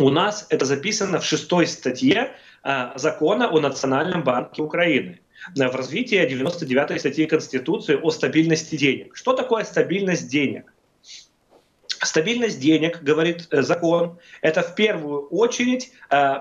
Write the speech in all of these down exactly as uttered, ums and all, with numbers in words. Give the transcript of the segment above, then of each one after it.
У нас это записано в шестой статье закона о Национальном банке Украины в развитии девяносто девятой статьи Конституции о стабильности денег. Что такое стабильность денег? Стабильность денег, говорит закон, это в первую очередь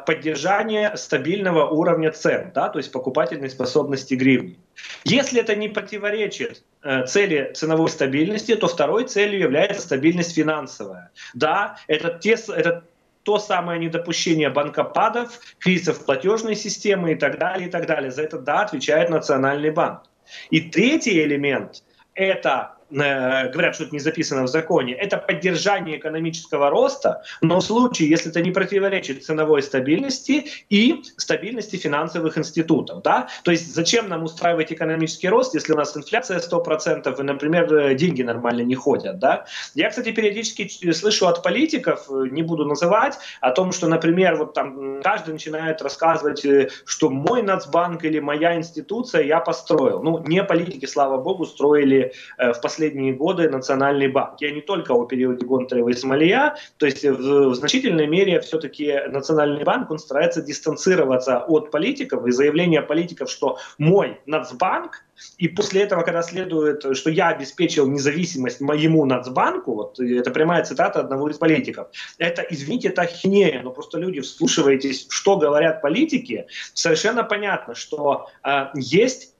поддержание стабильного уровня цен, да, то есть покупательной способности гривны. Если это не противоречит цели ценовой стабильности, то второй целью является стабильность финансовая. Да, это те, это то самое недопущение банкопадов, кризисов платежной системы и так далее, и так далее. За это, да, отвечает Национальный банк. И третий элемент — это... говорят, что это не записано в законе, это поддержание экономического роста, но в случае, если это не противоречит ценовой стабильности и стабильности финансовых институтов. Да? То есть зачем нам устраивать экономический рост, если у нас инфляция сто процентов и, например, деньги нормально не ходят. Да? Я, кстати, периодически слышу от политиков, не буду называть, о том, что, например, вот там каждый начинает рассказывать, что мой Нацбанк или моя институция я построил. Ну, не политики, слава богу, строили в последнем последние годы Национальный банк. Я не только о периоде Гонтарева и Смолия, то есть в, в значительной мере все-таки Национальный банк, он старается дистанцироваться от политиков и заявления политиков, что мой Нацбанк, и после этого, когда следует, что я обеспечил независимость моему Нацбанку, вот это прямая цитата одного из политиков, это, извините, это ахинея, но просто люди, вслушиваетесь, что говорят политики, совершенно понятно, что э, есть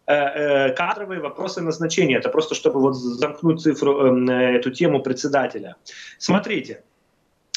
кадровые вопросы назначения. Это просто, чтобы вот замкнуть цифру, эту тему председателя. Смотрите.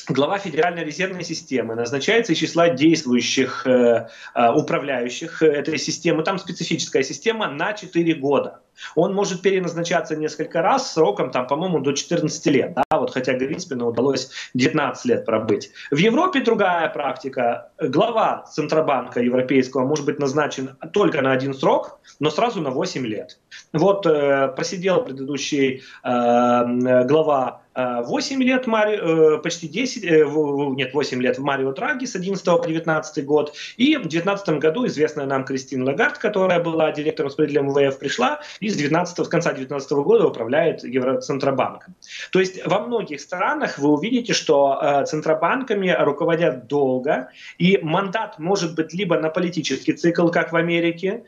Глава Федеральной резервной системы назначается из числа действующих э, управляющих этой системы. Там специфическая система на четыре года. Он может переназначаться несколько раз сроком, там, по-моему, до четырнадцати лет. Да? Вот, хотя Гринспену удалось девятнадцать лет пробыть. В Европе другая практика. Глава Центробанка Европейского может быть назначен только на один срок, но сразу на восемь лет. Вот э, просидел предыдущий э, глава восемь лет, почти десять, нет, восемь лет в Марио Драги с одиннадцатого по девятнадцатый год. И в две тысячи девятнадцатом году известная нам Кристин Лагард, которая была директором распределителя эм вэ эф, пришла и с, двенадцатого, с конца две тысячи девятнадцатого года управляет Евроцентробанком. То есть во многих странах вы увидите, что центробанками руководят долго, и мандат может быть либо на политический цикл, как в Америке,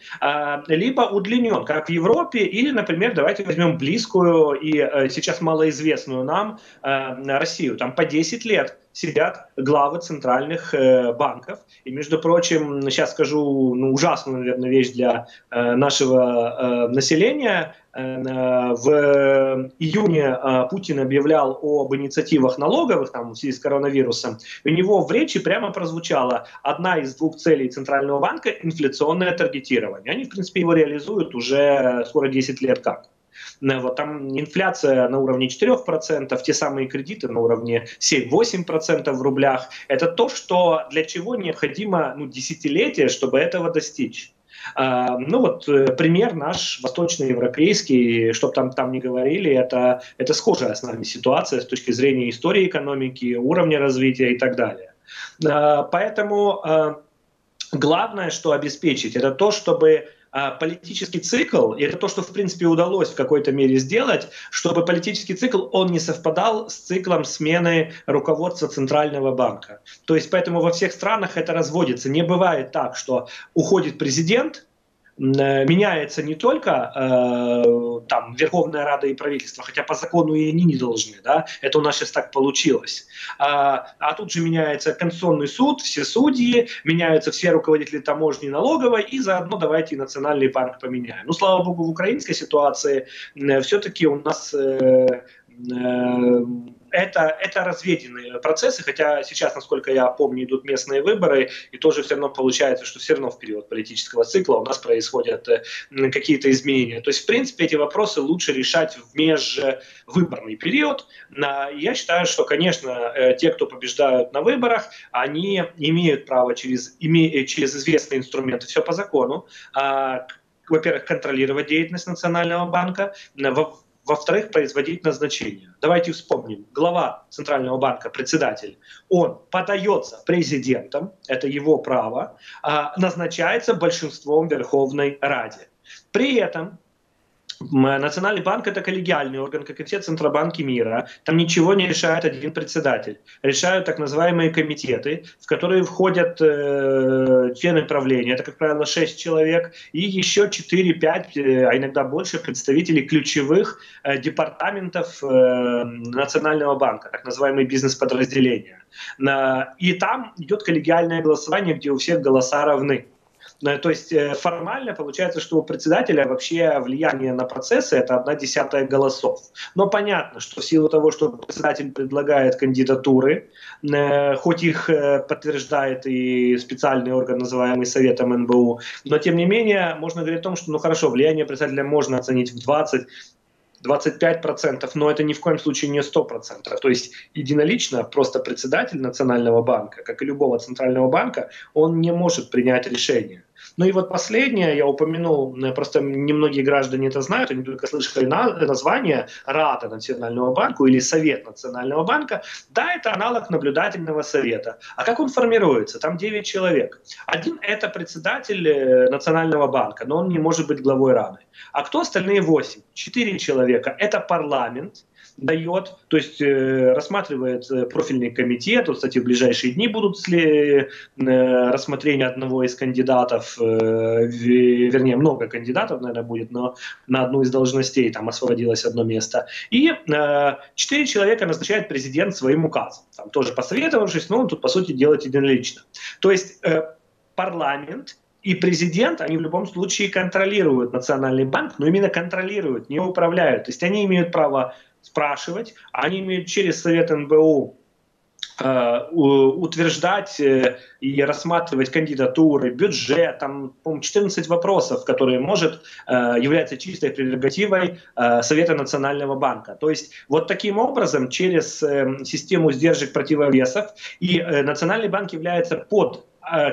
либо удлинен, как в Европе, или, например, давайте возьмем близкую и сейчас малоизвестную нам Россию. Там по десять лет сидят главы центральных банков. И, между прочим, сейчас скажу ну, ужасную, наверное, вещь для нашего населения. В июне Путин объявлял об инициативах налоговых там, в связи с коронавирусом. У него в речи прямо прозвучала одна из двух целей Центрального банка – инфляционное таргетирование. Они, в принципе, его реализуют уже скоро десять лет как. Вот там инфляция на уровне четырёх процентов, те самые кредиты на уровне семь-восемь процентов в рублях. Это то, что, для чего необходимо ну, десятилетие, чтобы этого достичь. А, ну вот пример наш восточноевропейский, чтобы там, там не говорили, это, это схожая с нами ситуация с точки зрения истории экономики, уровня развития и так далее. А, поэтому а, главное, что обеспечить, это то, чтобы... политический цикл, и это то, что в принципе удалось в какой-то мере сделать, чтобы политический цикл, он не совпадал с циклом смены руководства Центрального банка. То есть поэтому во всех странах это разводится. Не бывает так, что уходит президент, меняется не только э, там, Верховная Рада и правительство, хотя по закону и они не должны, да? Это у нас сейчас так получилось. А, а тут же меняется Конституционный суд, все судьи, меняются все руководители таможни и налоговой, и заодно давайте и Национальный банк поменяем. Ну, слава богу, в украинской ситуации э, все-таки у нас... Э, э, Это, это разведенные процессы, хотя сейчас, насколько я помню, идут местные выборы, и тоже все равно получается, что все равно в период политического цикла у нас происходят какие-то изменения. То есть, в принципе, эти вопросы лучше решать в межвыборный период. Я считаю, что, конечно, те, кто побеждают на выборах, они имеют право через, через известные инструменты, все по закону, во-первых, контролировать деятельность Национального банка, во-вторых, производить назначение. Давайте вспомним. Глава Центрального банка, председатель, он подается президентом, это его право, назначается большинством Верховной Раде. При этом Национальный банк — это коллегиальный орган, как и все центробанки мира. Там ничего не решает один председатель. Решают так называемые комитеты, в которые входят э, члены правления. Это, как правило, шесть человек. И еще четыре-пять, э, а иногда больше, представителей ключевых э, департаментов э, Национального банка, так называемые бизнес-подразделения. И там идет коллегиальное голосование, где у всех голоса равны. То есть формально получается, что у председателя вообще влияние на процессы — это одна десятая голосов. Но понятно, что в силу того, что председатель предлагает кандидатуры, хоть их подтверждает и специальный орган, называемый Советом эн бэ у, но тем не менее можно говорить о том, что ну хорошо, влияние председателя можно оценить в двадцать-двадцать пять процентов, но это ни в коем случае не сто процентов. То есть единолично просто председатель Национального банка, как и любого центрального банка, он не может принять решение. Ну и вот последнее, я упомянул, просто немногие граждане это знают, они только слышали название Рада Национального банка или Совет Национального банка. Да, это аналог наблюдательного совета. А как он формируется? Там девять человек. Один — это председатель Национального банка, но он не может быть главой Рады. А кто остальные восемь? Четыре человека. Это парламент дает, то есть э, рассматривает профильный комитет. Вот, кстати, в ближайшие дни будут э, рассмотрение одного из кандидатов, э, вернее, много кандидатов, наверное, будет, но на одну из должностей там освободилось одно место. И четыре э, человека назначает президент своим указом, там, тоже посоветовавшись, но он тут, по сути, делает единолично. То есть э, парламент и президент, они в любом случае контролируют Национальный банк, но именно контролируют, не управляют. То есть они имеют право спрашивать, они имеют через Совет эн бэ у э, утверждать э, и рассматривать кандидатуры, бюджет, там, по-моему, четырнадцать вопросов, которые может э, являться чистой прерогативой э, Совета Национального банка. То есть вот таким образом через э, систему сдержек, противовесов, и э, Национальный банк является под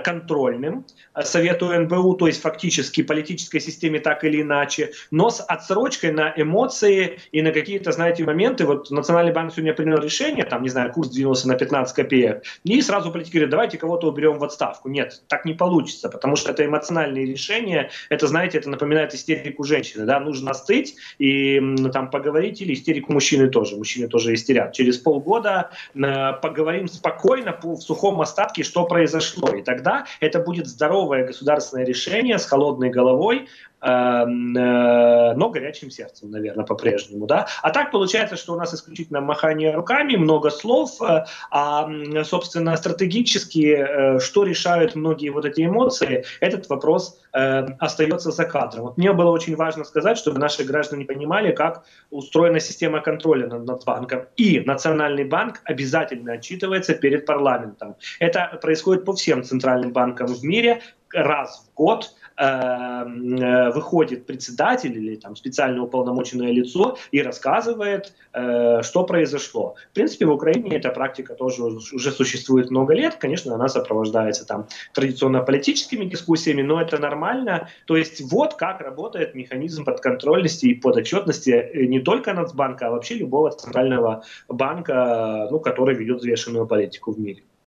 контрольным Совету эн бэ у, то есть фактически политической системе так или иначе, но с отсрочкой на эмоции и на какие-то, знаете, моменты. Вот Национальный банк сегодня принял решение, там, не знаю, курс двинулся на пятнадцать копеек, и сразу политики говорят, давайте кого-то уберем в отставку. Нет, так не получится, потому что это эмоциональные решения, это, знаете, это напоминает истерику женщины, да, нужно остыть и там поговорить, или истерику мужчины тоже, мужчины тоже истерят. Через полгода поговорим спокойно, в сухом остатке, что произошло. И тогда это будет здоровое государственное решение с холодной головой, но горячим сердцем, наверное, по-прежнему. Да? А так получается, что у нас исключительно махание руками, много слов, а, собственно, стратегически, что решают многие вот эти эмоции, этот вопрос остается за кадром. Вот мне было очень важно сказать, чтобы наши граждане понимали, как устроена система контроля над банком. И Национальный банк обязательно отчитывается перед парламентом. Это происходит по всем центральным банкам в мире. Раз в год э, выходит председатель или там специально уполномоченное лицо и рассказывает, э, что произошло. В принципе, в Украине эта практика тоже уже существует много лет. Конечно, она сопровождается там традиционно политическими дискуссиями, но это нормально. То есть вот как работает механизм подконтрольности и подотчетности не только Нацбанка, а вообще любого центрального банка, ну, который ведет взвешенную политику в мире.